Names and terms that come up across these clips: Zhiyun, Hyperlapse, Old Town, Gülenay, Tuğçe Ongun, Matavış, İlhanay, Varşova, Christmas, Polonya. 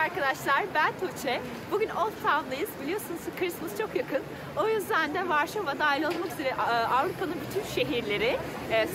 Merhaba arkadaşlar, ben Tuğçe. Bugün Old Town'dayız. Biliyorsunuz Christmas çok yakın. O yüzden de Varşova dahil olmak üzere Avrupa'nın bütün şehirleri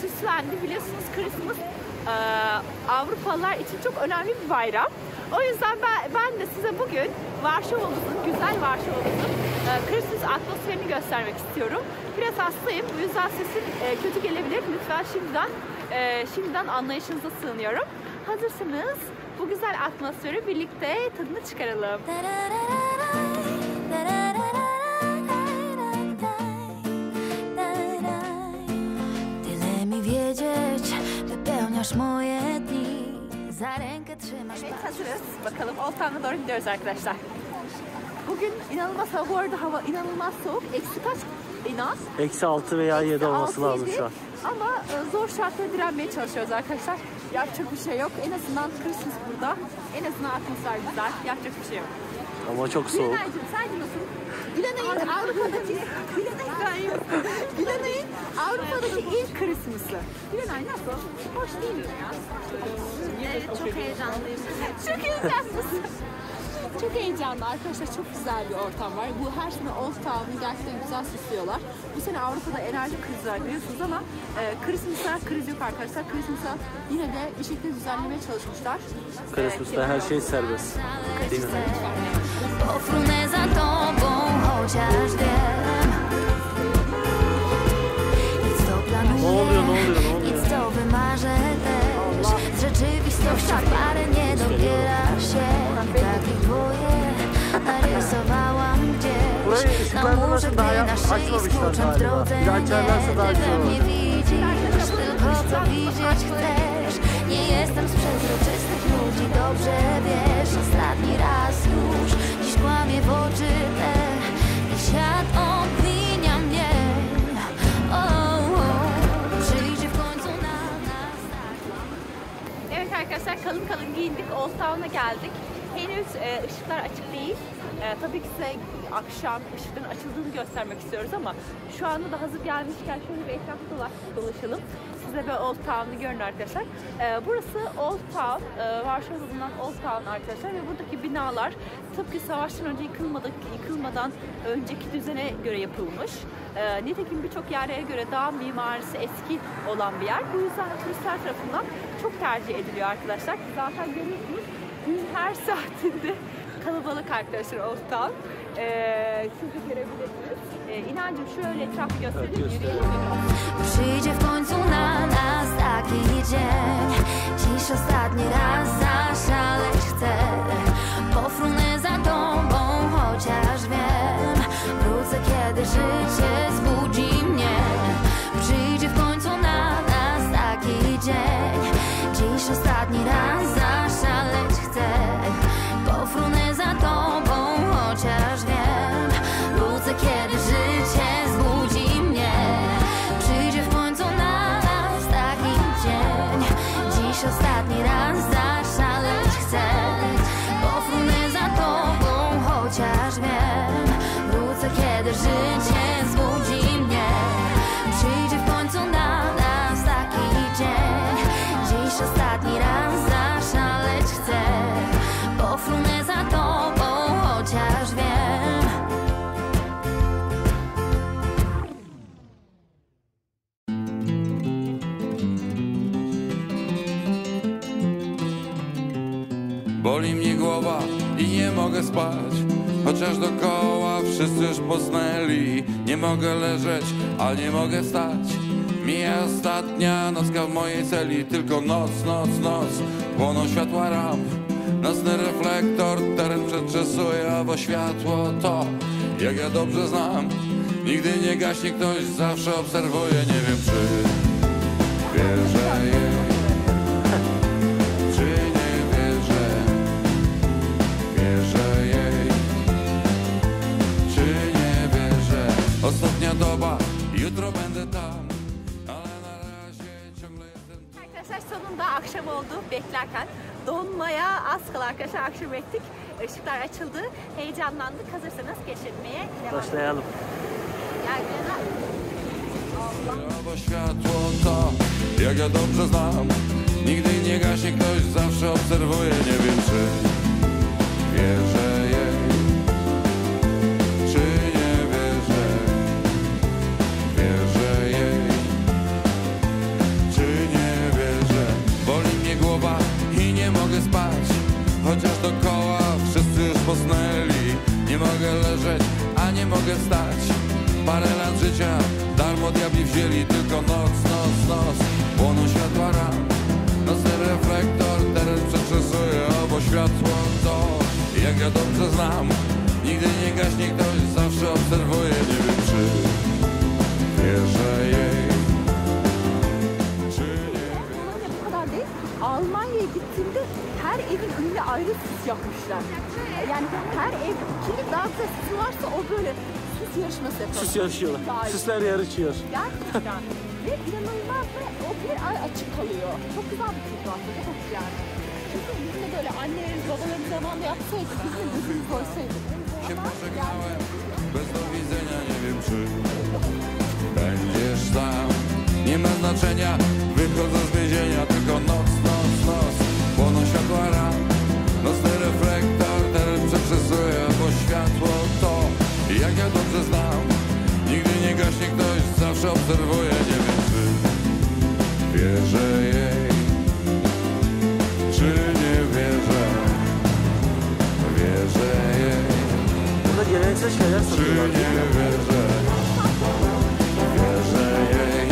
süslendi. Biliyorsunuz Christmas Avrupalılar için çok önemli bir bayram. O yüzden ben de size bugün Varşova'mızın, güzel Varşova'mızın Christmas atmosferini göstermek istiyorum. Biraz hastayım, bu yüzden sesim kötü gelebilir. Lütfen şimdiden anlayışınıza sığınıyorum. Hazırsınız. Bu güzel atmosferi birlikte tadını çıkaralım. Evet, hazırız. Bakalım Old Town'a doğru gidiyoruz arkadaşlar. Bugün inanılmaz hava, orada hava inanılmaz soğuk. Eksi kaç? Eksi 6 veya 7 olması lazım şu an. Ama zor şartlara direnmeye çalışıyoruz arkadaşlar. Yapacak bir şey yok. En azından Christmas burada. En azından atmosfer güzel. Yapacak bir şey yok. Ama çok soğuk. İlhanay'cığım sen diyorsun. İlhanay'ın Avrupa'daki ilk Christmas'ı. İlhanay nasıl? Hoş değil mi ya? Evet, çok heyecanlıyım. Çok heyecanlısın. Çok heyecanlı arkadaşlar, çok güzel bir ortam var. Bu her sene Old Town'u gerçekten güzel süslüyorlar. Bu sene Avrupa'da enerji krizi var biliyorsunuz ama Christmas'a kriz yok arkadaşlar. Christmas'a yine de bir şekilde düzenlemeye çalışmışlar. Christmas'ta her şey serbest. Değil mi? Ne oluyor? Burayı daha açmamışlar galiba. Gerçeklerse daha güzel olur. Evet arkadaşlar, kalın giyindik, Old Town'a geldik. Henüz ışıklar açık değil. Tabii ki size akşam ışıkların açıldığını göstermek istiyoruz ama şu anda da hazır gelmişken şöyle bir etrafta dolaşalım. Size böyle Old Town'u görün arkadaşlar. Burası Old Town, Varşova'da bulunan Old Town arkadaşlar ve buradaki binalar tıpkı savaştan önce yıkılmadan önceki düzene göre yapılmış. Nitekim birçok yere göre daha mimarisi eski olan bir yer. Bu yüzden turistler tarafından çok tercih ediliyor arkadaşlar. Zaten görüyorsunuz gün her saatinde kalabalık arkadaşlar Old Town. Siz de görebilirsiniz. İnancım şöyle etrafı göstereyim. Yürüyelim. Przyjdzie w końcu na nas taki dzień. Dziś ostatni raz zaszaleć chcę. Pofrunę za tobą, chociaż wiem. Wrócę, kiedy życie zbudzi mnie. Przyjdzie w końcu na nas taki dzień. Dziś ostatni raz zaszaleć chcę. Pofrunę za tobą, chociaż wiem. Ludzę, kiedy życie zbudzi mnie. Przyjdzie w końcu na nas taki dzień. Dziś ostatni raz zaszaleć chcę. Pofrunę za tobą, chociaż wiem. Ludzę, kiedy życie zbudzi mnie. Przyjdzie w końcu na nas taki dzień. Dziś ostatni raz zaszaleć chcę. Pofrunę za tobą, chociaż wiem. Boli mnie głowa i nie mogę spać, chociaż dokoła wszyscy już poznali. Nie mogę leżeć, ale nie mogę wstać. Mija ostatnia nocka w mojej celi. Tylko noc, płoną światła ramp. Nocny reflektor teren przetrzesuje, owo światło to, jak ja dobrze znam, nigdy nie gaśnie, ktoś zawsze obserwuje. Nie wiem, czy wierzę jej, czy nie wierzę. Wierzę jej, czy nie wierzę. Ostatnia doba, jutro będę tam. Sonunda akşam oldu, beklerken donmaya az kala arkadaşlar, akşam ettik, ışıklar açıldı, heyecanlandık. Hazırsanız geçirmeye devam başlayalım. Jak ja dobrze znam, nigdy nie gaśnie, ktoś zawsze obserwuje. Nie wiem, czy chociaż dokoła wszyscy już posnęli. Nie mogę leżeć, a nie mogę wstać. Parę lat życia darmo diabli wzięli. Tylko noc, noc, noc, płoną światła ran. Nocny reflektor teren przetrzesuje, obo światło to, jak ja dobrze znam, nigdy nie gaśnie, ktoś zawsze obserwuje. Nie wiem, czy wierzę jej, czy nie wiem. Polonya bu kadar değil, Almanya'ya gittiğimde her evin önüne ayrı süs yapmışlar. Yani her ev, kimin daha güzel süsü varsa o böyle süs yarışması yapıyor. Süs yarışıyorlar, süsler yarışıyor. Gerçekten. Ve inanılmaz ve o bir ay açık kalıyor. Çok güzel bir kültür aslında, çok yani. Çünkü bizim de böyle annelerimiz, babalarımız zamanında yapsaydık, bizim de gözümüz koysaydık. Ama yani... Bez do widzenia nie wiem, czy będziesz tam. Nie ma znaczenia, wychodzą z więzienia. Tylko noc, noc, noc, płoną światła ran. Nocny reflektor teren przeczesuje, bo światło to, jak ja dobrze znam, nigdy nie gaśnie, ktoś zawsze obserwuje. Nie wiem, czy wierzę jej, czy nie wierzę. Wierzę jej, czy nie wierzę. Wierzę jej,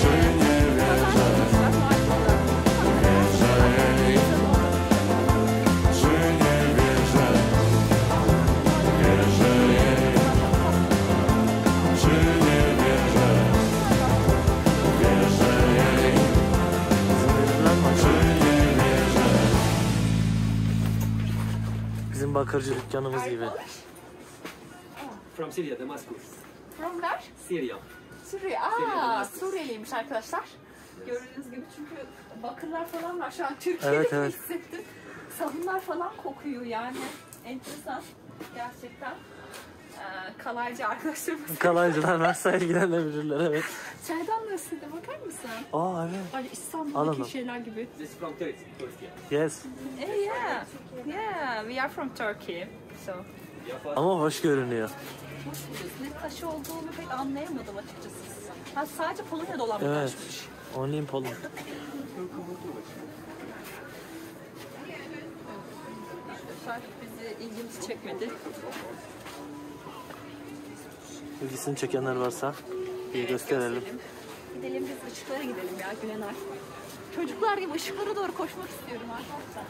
czy nie wierzę. Wierzę jej, czy nie wierzę. Wierzę jej, czy nie wierzę. Wierzę jej, czy nie wierzę. Bizim bakarcı dükkanımız gibi. From Syria, Damascus. From where? Syria. Suriye. Aa, Suriyeliymiş arkadaşlar. Gördüğünüz gibi çünkü bakırlar falan var. Şu an Türkiye'de Evet, evet. hissettim. Sabunlar falan kokuyor yani. Enteresan gerçekten. Kalaycı arkadaşlarımız. Kalaycılar varsa ilgilenebilirler, evet. Çaydan da ısırdı, bakar mısın? Aa, evet. Hani İstanbul'daki Alalım. Şeyler gibi. This is from Turkey. Yes. Yeah. Yeah, we are from Turkey. So. Ama hoş görünüyor. Hoş görünüyor. Ne taşı olduğunu pek anlayamadım açıkçası. Ha, sadece Polonya'da olan bir taşmış. Evet. Only in Poland. Bizi ilgimizi çekmedi. İlgisini çekenler varsa bir gösterelim. Gidelim biz ışıklara gidelim ya Gülenay. Çocuklar gibi ışıklara doğru koşmak istiyorum arkadaşlar.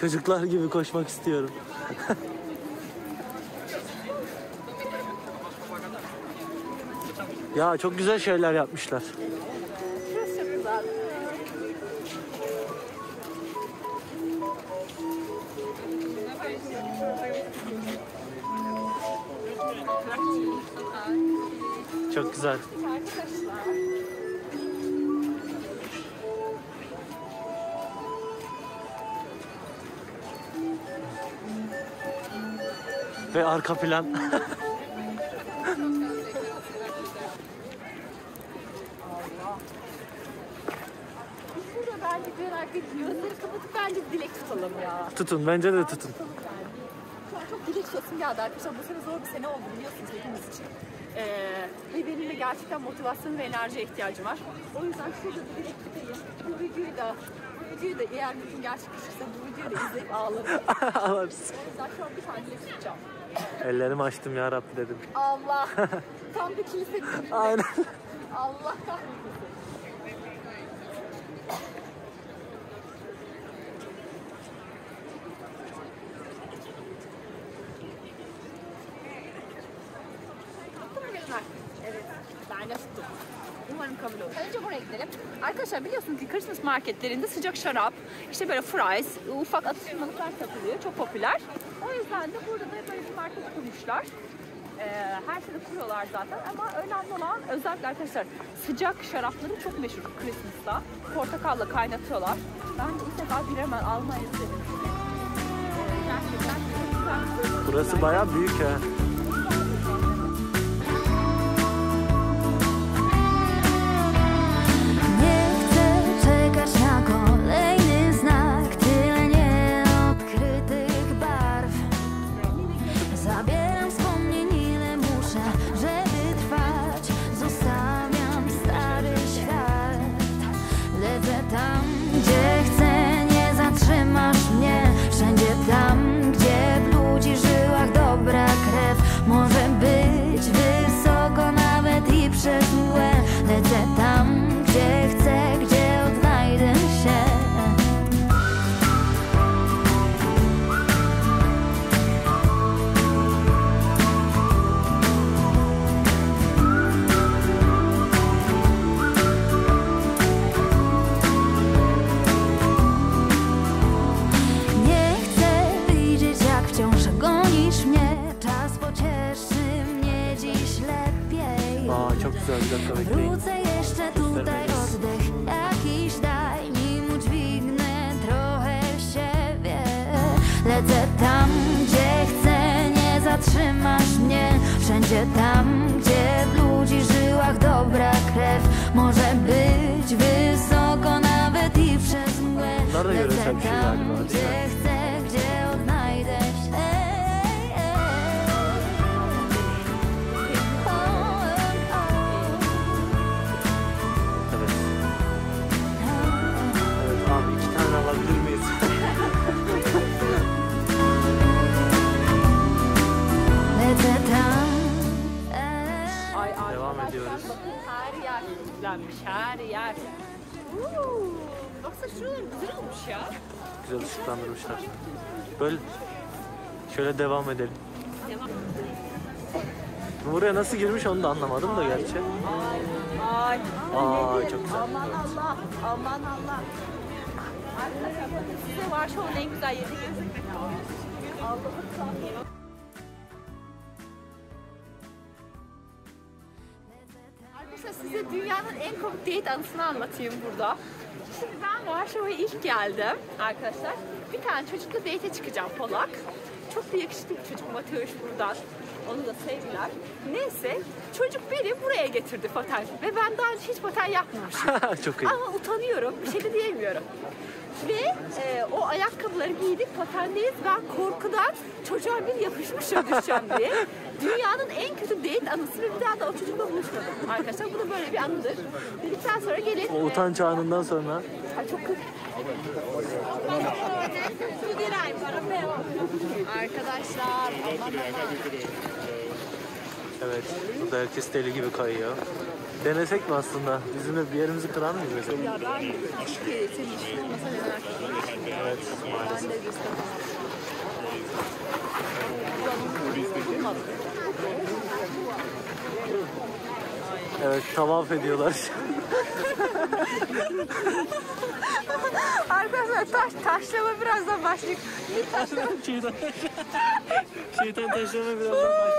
Çocuklar gibi koşmak istiyorum. Ya çok güzel şeyler yapmışlar. Çok güzel. Ve arka plan. Gözleri kapatıp bence dilek tutalım ya. Tutun, bence de tutun. Şu an çok dilek tutasım geldi arkadaşlar. Bu sene zor bir sene oldu biliyorsunuz hepimiz için. Ve benim de gerçekten motivasyon ve enerjiye ihtiyacım var. O yüzden şurada dilek tutayım. Bu videoyu da eğer bir gün gerçekleşirse bu videoyu da izleyip ağlarım. O yüzden şu an bir tane dilek tutacağım. Ellerimi açtım ya Rabbi dedim. Allah! Tam bir kilise gibi. Aynen. Allah kahretsin. Önce buraya gidelim. Arkadaşlar biliyorsunuz ki Christmas marketlerinde sıcak şarap, işte böyle fries, ufak atıştırmalıklar satılıyor. Çok popüler. O yüzden de burada da böyle bir market kurmuşlar. Her sene kuruyorlar zaten ama önemli olan özellikle arkadaşlar sıcak şarapları çok meşhur Christmas'ta. Portakalla kaynatıyorlar. Ben de ilk defa bir hemen Almanya'ya gidelim. Gerçekten çok güzel. Burası bayağı büyük ha. Zabieram wspomnienie, ile muszę, żeby trwać. Wrócę jeszcze tutaj, oddech jakiś daj, nim udźwignę trochę siebie. Lecę tam, gdzie chcę, nie zatrzymasz mnie. Wszędzie tam, gdzie w ludzi żyłach dobra krew może być wysoko nawet i przez mgłę. Lecę tam, gdzie chcę, gdzie odnajdę się. Devam ediyoruz. Her yer güzelmiş, her yer. Baksana şuralar güzel olmuş ya. Güzel ışıklandırmışlar. Böyle şöyle devam edelim. Buraya nasıl girmiş onu da anlamadım da gerçi. Ay çok güzel. Aman Allah, aman Allah. Size Varşova'nın en güzel yeri gözüküyor. Allah'ım sanmıyor. Arkadaşlar size dünyanın en komik date anısını anlatayım burada. Şimdi ben Varşova'ya ilk geldim arkadaşlar. Bir tane çocukla date'e çıkacağım, Polak. Çok da yakışıklı bir çocuk, Matavış buradan. Onu da sevdiler. Neyse çocuk beni buraya getirdi paten ve ben daha hiç paten yapmamışım. Çok iyi. Ama utanıyorum, bir şey de diyemiyorum. Ve o ayakkabıları giydik, patendeyiz. Ben korkudan çocuğa bir yapışmışım düşeceğim diye. Dünyanın en kötü date anısı ve bir daha da o çocukla buluşmadım arkadaşlar. Bu da böyle bir anıdır. Dedikten sonra gelin. O utanç anından sonra. Ay çok kötü. Arkadaşlar aman evet, burada herkes deli gibi kayıyor. Denesek mi aslında? Bizim bir yerimizi kırar mıyız mesela? Ya ben hiç senin hiç olmasa merak ediyorum. Evet, maalesef. Ben de göstereyim. Evet, tavaf ediyorlar. Arkadaşlar taşlama birazdan başlayacak. Şeytan taşlama birazdan başlayacak.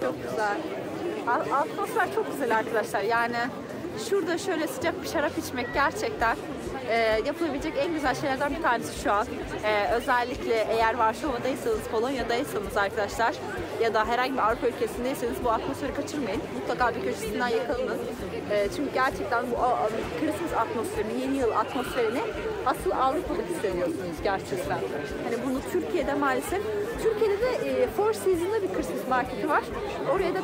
Çok güzel. Atmosfer çok güzel arkadaşlar. Yani şurada şöyle sıcak bir şarap içmek gerçekten yapılabilecek en güzel şeylerden bir tanesi şu an. Özellikle eğer Varşova'daysanız, Polonya'daysanız arkadaşlar ya da herhangi bir Avrupa ülkesindeyseniz bu atmosferi kaçırmayın. Mutlaka bir köşesinden yakalanın. Çünkü gerçekten bu Christmas atmosferini, yeni yıl atmosferini asıl Avrupa'da hissediyorsunuz gerçekten. Hani bunu Türkiye'de maalesef, Türkiye'de de Four Seasons'da bir Christmas marketi var. Oraya da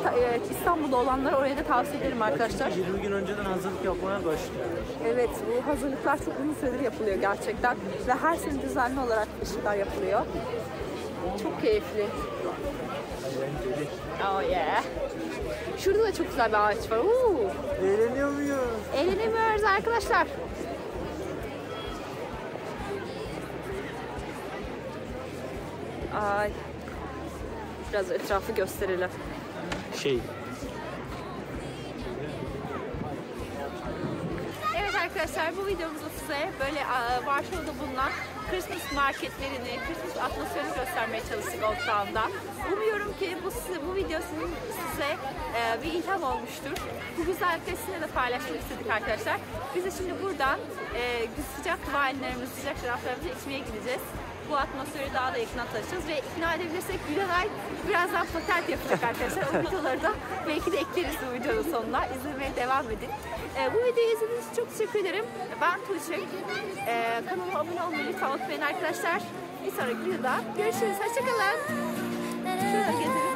İstanbul'da olanlara oraya da tavsiye ederim arkadaşlar. 20 gün önceden hazırlık yapmaya başlıyor. Evet, bu hazırlıklar çok uzun süredir yapılıyor gerçekten ve her sene düzenli olarak işler yapılıyor. Çok keyifli. Oh yeah. Şurada da çok güzel bir ağaç var. Oo. Eğleniyor muyuz? Eğlenemiyoruz arkadaşlar. Ay. Biraz etrafı gösterelim. Evet arkadaşlar, bu videomuzda size böyle Varşova'da bulunan Christmas marketlerini, Christmas atmosferini göstermeye çalıştık Old Town'da. Umuyorum ki bu video size bir ilham olmuştur. Bu güzellikle sizinle de paylaşmak istedik arkadaşlar. Biz de şimdi buradan sıcak valinlerimiz, sıcak şaraplarımızı içmeye gideceğiz. Bu atmosferi daha da yakından tanışacağız ve ikna edebilirsek İlhanay birazdan patent yapacak arkadaşlar. O videoları da belki de ekleriz bu videonun sonuna. İzlemeye devam edin. Bu videoyu izlediğiniz için çok teşekkür ederim. Ben Tuğçe. Kanalıma abone olmayı lütfen unutmayın arkadaşlar. Bir sonraki videoda görüşürüz. Hoşçakalın. Şurada gezelim.